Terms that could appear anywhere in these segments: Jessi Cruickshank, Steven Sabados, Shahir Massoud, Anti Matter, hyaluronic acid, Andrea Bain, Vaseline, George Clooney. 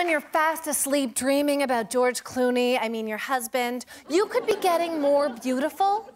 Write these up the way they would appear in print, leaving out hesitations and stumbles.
when you're fast asleep dreaming about George Clooney, I mean your husband, you could be getting more beautiful.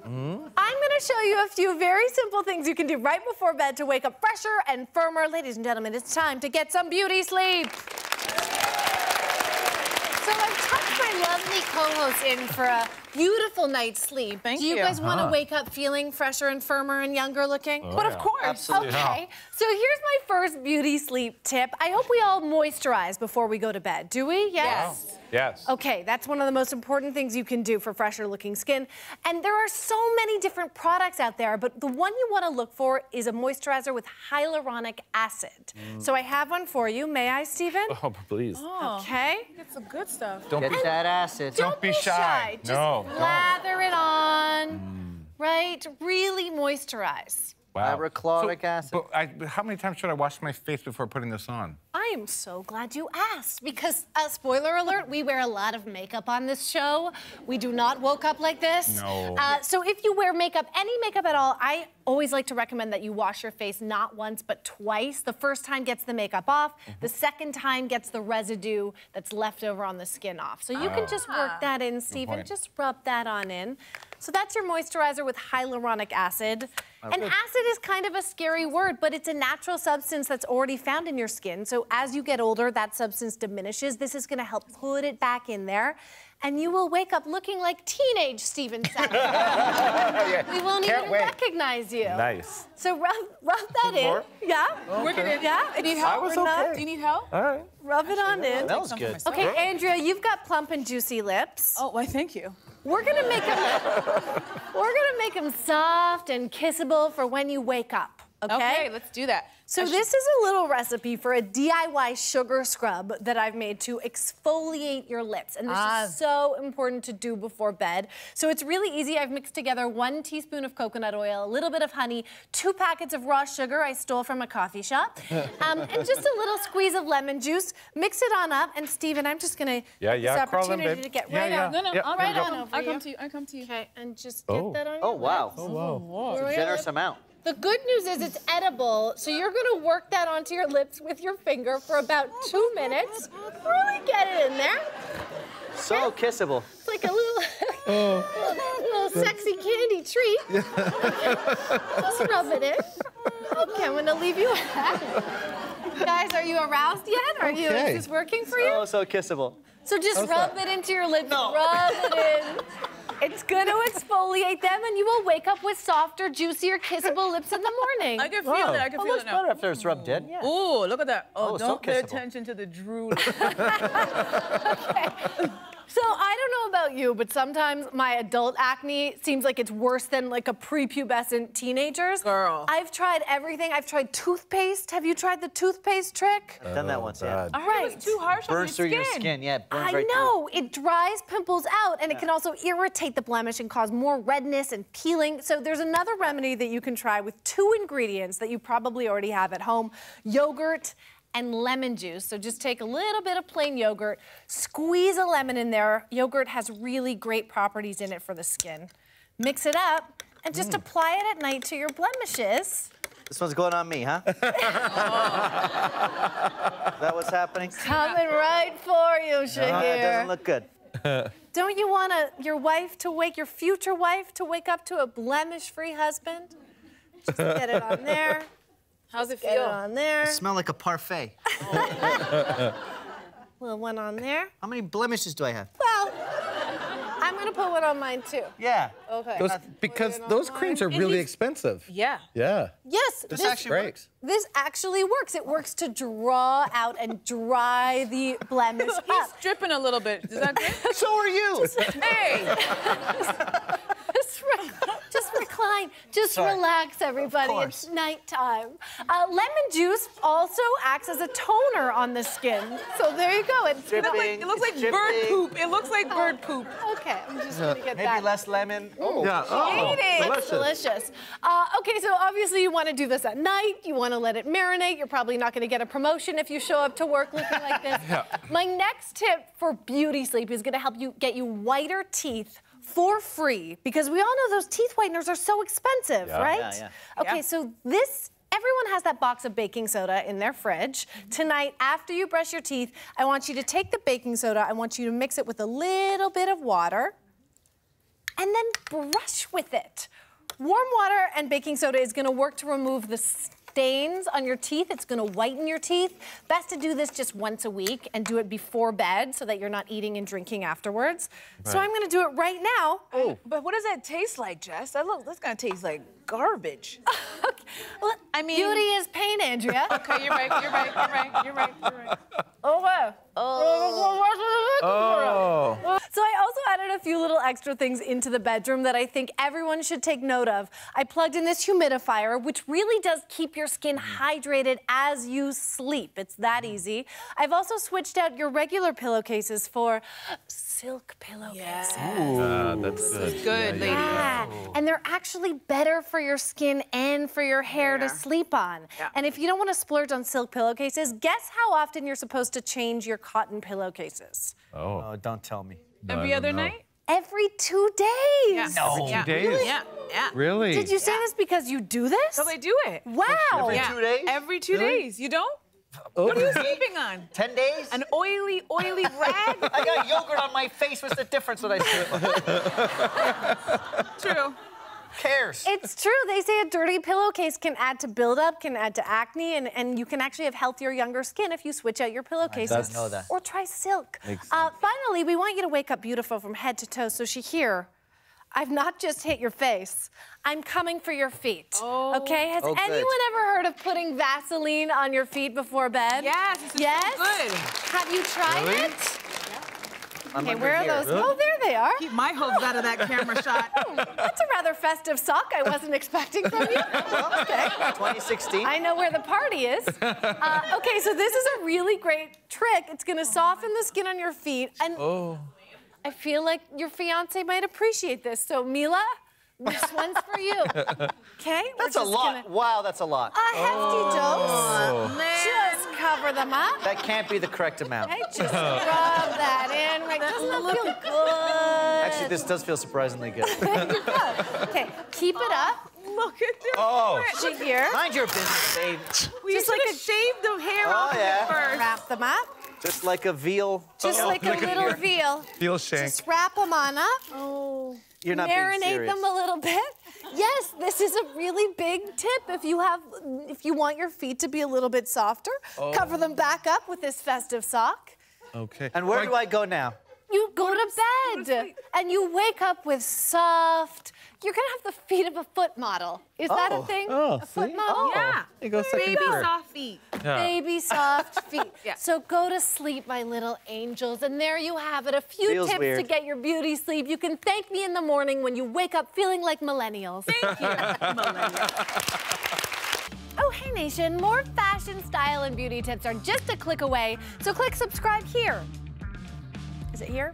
Mm-hmm. I'm going to show you a few very simple things you can do right before bed to wake up fresher and firmer. Ladies and gentlemen, it's time to get some beauty sleep. So I've tucked my lovely co-host in for a beautiful night's sleep. Thank you. Do you guys want to wake up feeling fresher and firmer and younger looking? Oh, but yeah, of course. Absolutely. Okay. So here's my first beauty sleep tip. I hope we all moisturize before we go to bed. Do we? Yes. Wow. Yes. Okay, that's one of the most important things you can do for fresher looking skin. And there are so many different products out there, but the one you want to look for is a moisturizer with hyaluronic acid. Mm. So I have one for you. May I, Steven? Oh, please. Oh, okay. It's some good stuff. Don't be that acid. Don't be shy. Just lather it on, right? Really moisturize. Wow. Hyaluronic acid. But how many times should I wash my face before putting this on? I am so glad you asked because, spoiler alert, we wear a lot of makeup on this show. We do not woke up like this. No. So if you wear makeup, any makeup at all, I always like to recommend that you wash your face not once but twice. The first time gets the makeup off. Mm-hmm. The second time gets the residue that's left over on the skin off. So you can just work that in, Steven. Just rub that on in. So that's your moisturizer with hyaluronic acid. And acid is kind of a scary word, but it's a natural substance that's already found in your skin. So as you get older, that substance diminishes. This is going to help put it back in there. And you will wake up looking like teenage Steven Sabados. We won't even recognize you. Nice. So rub that in. More? Yeah. Okay. We're gonna, yeah. Need help? I was okay. Do you need help? All right. Rub it on in. That was good. Okay, yeah. Andrea, you've got plump and juicy lips. Oh, why, thank you. We're gonna make them. We're gonna make them soft and kissable for when you wake up. Okay? Okay, let's do that. So this is a little recipe for a DIY sugar scrub that I've made to exfoliate your lips. And this is so important to do before bed. So it's really easy. I've mixed together 1 teaspoon of coconut oil, a little bit of honey, 2 packets of raw sugar I stole from a coffee shop, and just a little squeeze of lemon juice. Mix it on up. And Steven, I'm just going to this opportunity to get right out. No, no, I'll right on over I'll come to you. I'll come to you. Okay, and just get that on your lips. Oh, wow. It's a generous amount. The good news is it's edible, so you're gonna work that onto your lips with your finger for about 2 minutes. Really get it in there. So kissable. It's like a little, little sexy candy treat. Just rub it in. Okay, I'm gonna leave you at it. Guys, are you aroused yet? Are you? Is this working for you? Oh, so kissable. So just rub it into your lips. No. Rub it in. It's going to exfoliate them, and you will wake up with softer, juicier, kissable lips in the morning. I can feel it. I can feel it now. It looks better after it's rubbed in. Yeah. Ooh, look at that. Oh, don't pay attention to the drool. Okay. So I don't know about you, but sometimes my adult acne seems like it's worse than like a prepubescent teenager's. Girl. I've tried everything. I've tried toothpaste. Have you tried the toothpaste trick? I've done that once, yeah. All right. It was too harsh on your skin. Burns through your skin, yeah. I know. It dries pimples out, and it can also irritate the blemish and cause more redness and peeling. So there's another remedy that you can try with 2 ingredients that you probably already have at home, yogurt and lemon juice. So just take a little bit of plain yogurt, squeeze a lemon in there. Yogurt has really great properties in it for the skin. Mix it up and just apply it at night to your blemishes. This one's going on me, huh? That what's happening? Coming right for you, Shahir. It doesn't look good. Don't you want your wife to wake, your future wife to wake up to a blemish-free husband? Just get it on there. How's it feel? Get it on there. I smell like a parfait. Little one on there. How many blemishes do I have? Well, I'm gonna put one on mine too. Yeah. Okay. Because those creams are really expensive. Yeah. Yeah. Yes. This actually works. This actually works. It works to draw out and dry the blemish up. He's dripping a little bit. Is that good? So are you. Hey. Just relax, everybody. It's nighttime. Lemon juice also acts as a toner on the skin. So there you go. It's dripping, it looks like bird poop. It looks like bird poop. Okay, I'm just gonna get that. Maybe less lemon. Oh, yeah. That's delicious. Okay, so obviously you want to do this at night. You want to let it marinate. You're probably not going to get a promotion if you show up to work looking like this. My next tip for beauty sleep is going to help you get you whiter teeth for free, because we all know those teeth whiteners are so expensive, right? Yeah, yeah. Okay, so this everyone has that box of baking soda in their fridge. Tonight, after you brush your teeth, I want you to take the baking soda, I want you to mix it with a little bit of water, and then brush with it. Warm water and baking soda is gonna work to remove the stains on your teeth. It's gonna whiten your teeth. Best to do this just once a week and do it before bed so that you're not eating and drinking afterwards. Right. So I'm gonna do it right now. Oh. But what does that taste like, Jess? That's gonna taste like garbage. Okay. Well, I mean, beauty is pain, Andrea. Okay, you're right. Oh, wow. Oh. So I also added a few little extra things into the bedroom that I think everyone should take note of. I plugged in this humidifier, which really does keep your skin hydrated as you sleep. It's that easy. I've also switched out your regular pillowcases for silk pillowcases. Yeah. That's good. Good, lady. Yeah. And they're actually better for your skin and for your hair to sleep on. Yeah. And if you don't want to splurge on silk pillowcases, guess how often you're supposed to change your cotton pillowcases. Oh. Oh, don't tell me. Every other night? Every 2 days. Yeah. No. Every 2 days? Really? Yeah. Yeah. Really? Did you say this because you do this? So they do it. Wow. Every 2 days? Every 2 days. You don't? Oh. What are you sleeping on? 10 days? An oily, oily rag? I got yogurt on my face. What's the difference when I sleep? True. Cares. It's true. They say a dirty pillowcase can add to buildup, can add to acne, and you can actually have healthier, younger skin if you switch out your pillowcases. I don't know that. Or try silk. Finally, we want you to wake up beautiful from head to toe. So Shahir, I've not just hit your face. I'm coming for your feet. Oh. Okay. Has anyone ever heard of putting Vaseline on your feet before bed? Yes. Yes. So good. Have you tried it? Okay, where are those? Oh, there they are. Keep my hopes out of that camera shot. That's a rather festive sock I wasn't expecting from you. Okay. 2016. I know where the party is. Okay, so this is a really great trick. It's going to soften the skin on your feet. And I feel like your fiancé might appreciate this. So, Mila, this one's for you. Okay? That's a lot. Gonna... Wow, that's a lot. A hefty dose. Man. Just cover them up. That can't be the correct amount. I just rub that in. Like, doesn't that feel good? Actually, this does feel surprisingly good. There you go. Okay, keep it up. Look at this. Oh. Shahir. Mind your business, babe. We just like shaved the hair off first. Wrap them up. Just like a veal. Just like a little veal. Veal shank. Just wrap them on up. Oh. You're not being serious. Marinate them a little bit. Yes, this is a really big tip. If you want your feet to be a little bit softer, cover them back up with this festive sock. Okay. And where do I go now? You go to bed and you wake up with soft. You're gonna have the feet of a foot model. Is that a thing? Oh, a foot model? Yeah. It goes baby soft feet. Yeah. Baby soft feet. Yeah. So go to sleep, my little angels. And there you have it. A few tips to get your beauty sleep. You can thank me in the morning when you wake up feeling like millennials. Thank you, millennials. Oh, hey nation, more fashion, style, and beauty tips are just a click away. So click subscribe here. Is it here?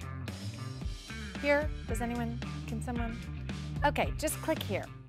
Here? Does anyone? Can someone? Okay, just click here.